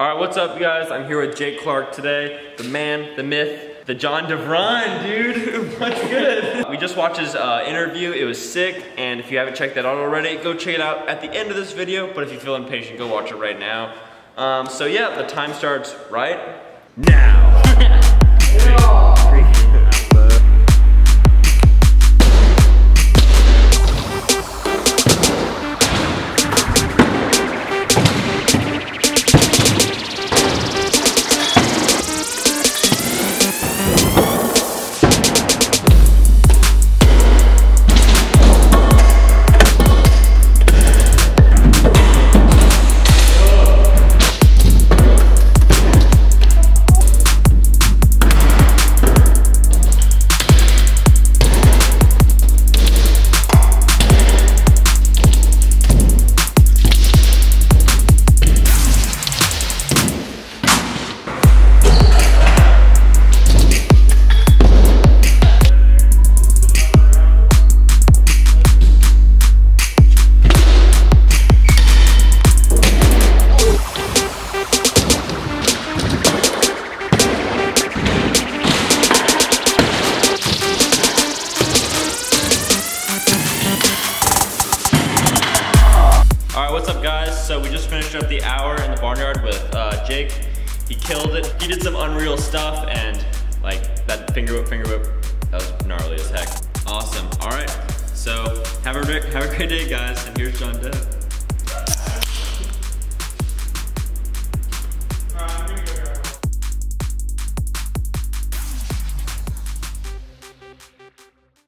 All right, what's up, you guys? I'm here with Jake Clark today, the man, the myth, the John DeVron, dude. What's good? We just watched his interview. It was sick, and if you haven't checked that out already, go check it out at the end of this video, but if you feel impatient, go watch it right now. So yeah, the time starts right now. So we just finished up the Hour in the Barnyard with Jake. He killed it. He did some unreal stuff, and like that finger whip, that was gnarly as heck. Awesome. All right. So have a great day, guys. And here's John Dev.